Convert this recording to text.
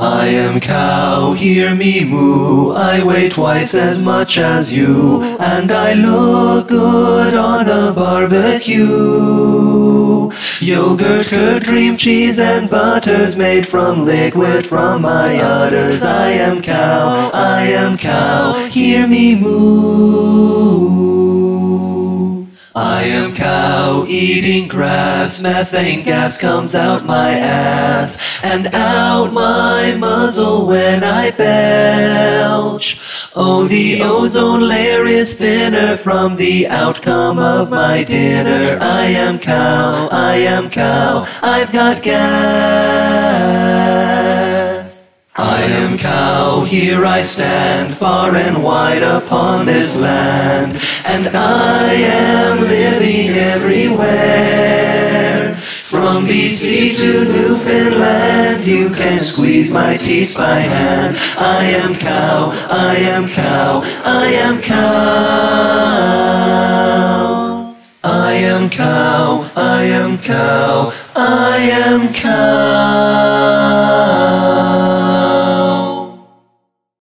I am cow, hear me moo, I weigh twice as much as you, and I look good on the barbecue. Yogurt, curd, cream, cheese and butter's made from liquid from my udders. I am cow, hear me moo. I am cow, eating grass, methane gas comes out my ass and out my muzzle when I belch. Oh, the ozone layer is thinner from the outcome of my dinner. I am cow, I've got gas. I am cow, here I stand, far and wide upon this land, and I am living everywhere. From B.C. to Newfoundland, you can squeeze my teeth by hand. I am cow, I am cow, I am cow. I am cow, I am cow, I am cow.